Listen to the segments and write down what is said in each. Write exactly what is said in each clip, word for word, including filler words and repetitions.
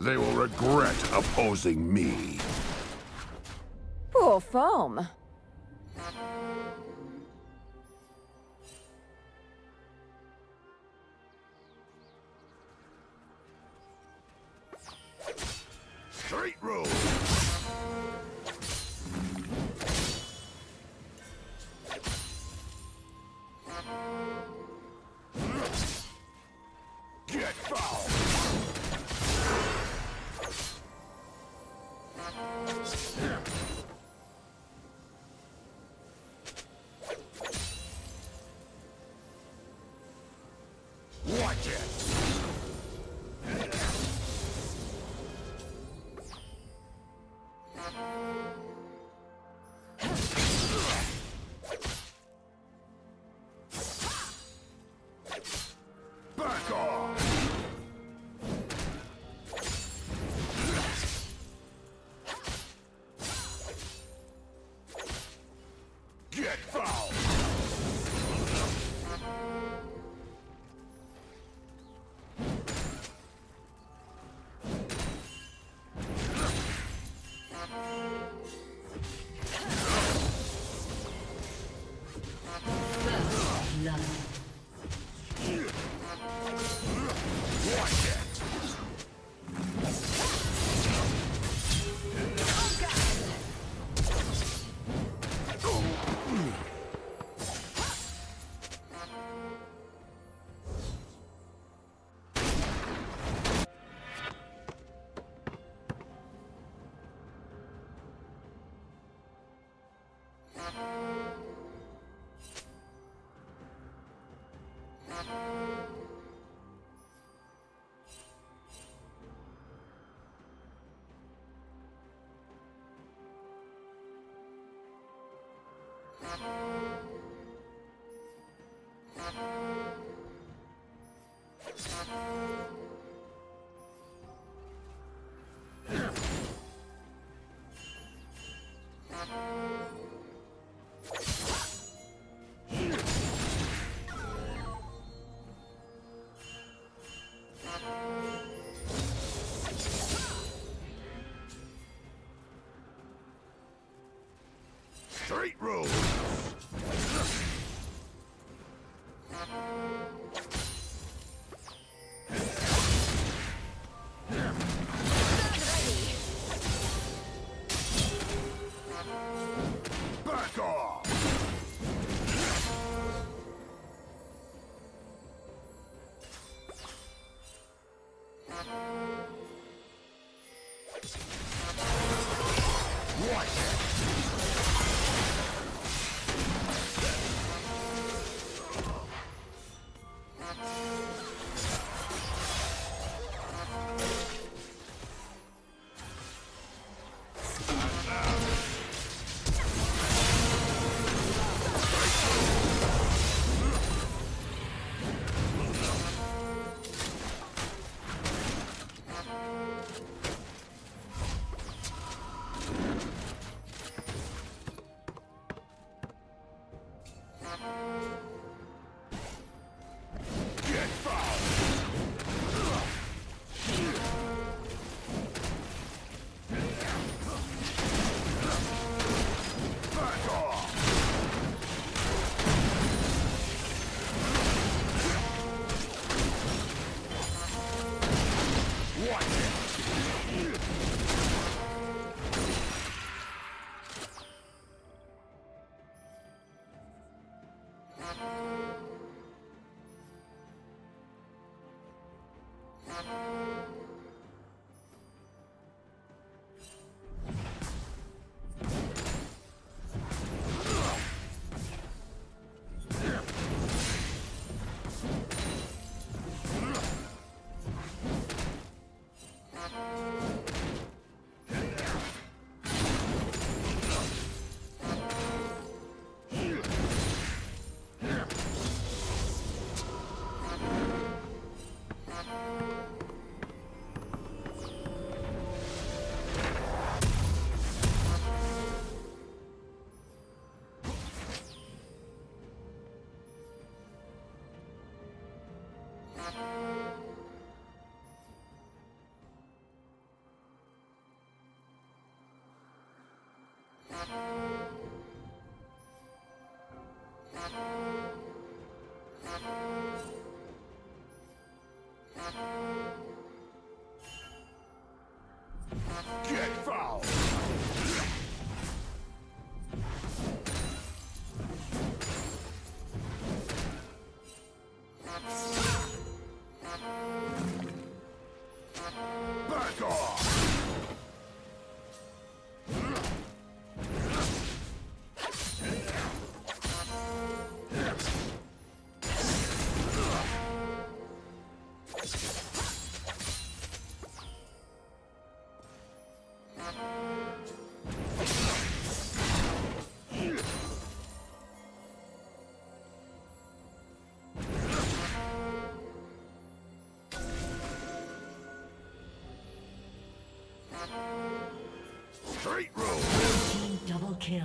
They will regret opposing me. Poor foam. Straight road. Get fouled. Watch it. Straight road. What? Straight road. Team double kill.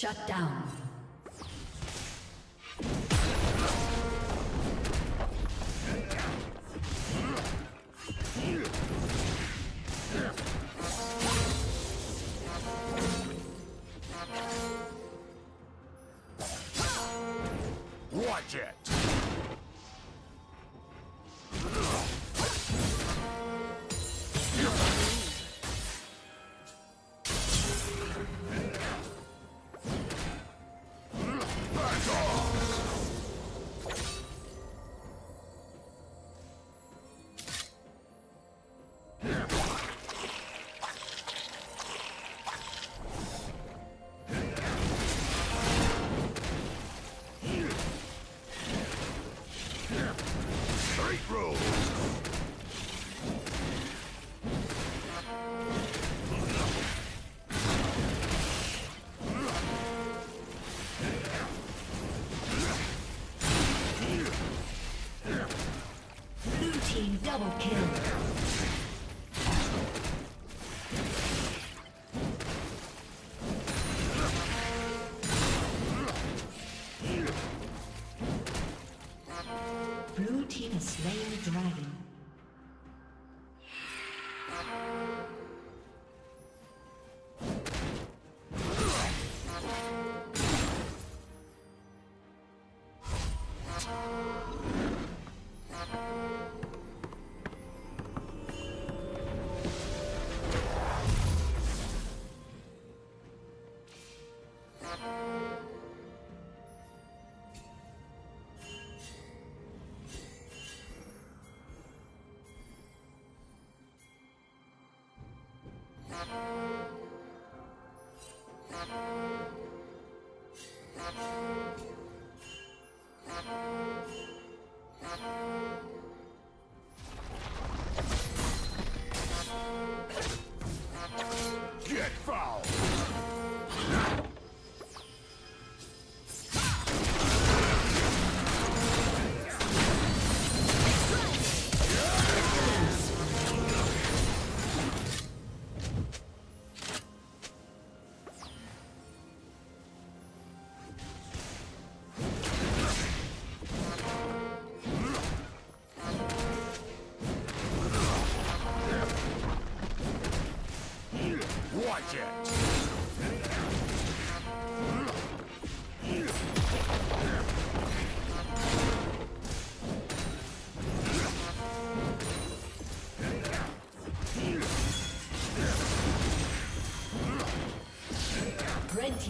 Shut down. Shut down. Watch it. Double kill. Blue team is slaying the dragon. Red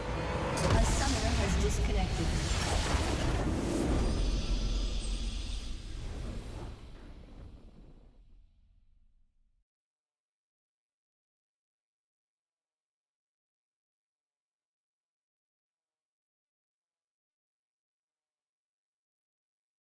A summoner has disconnected.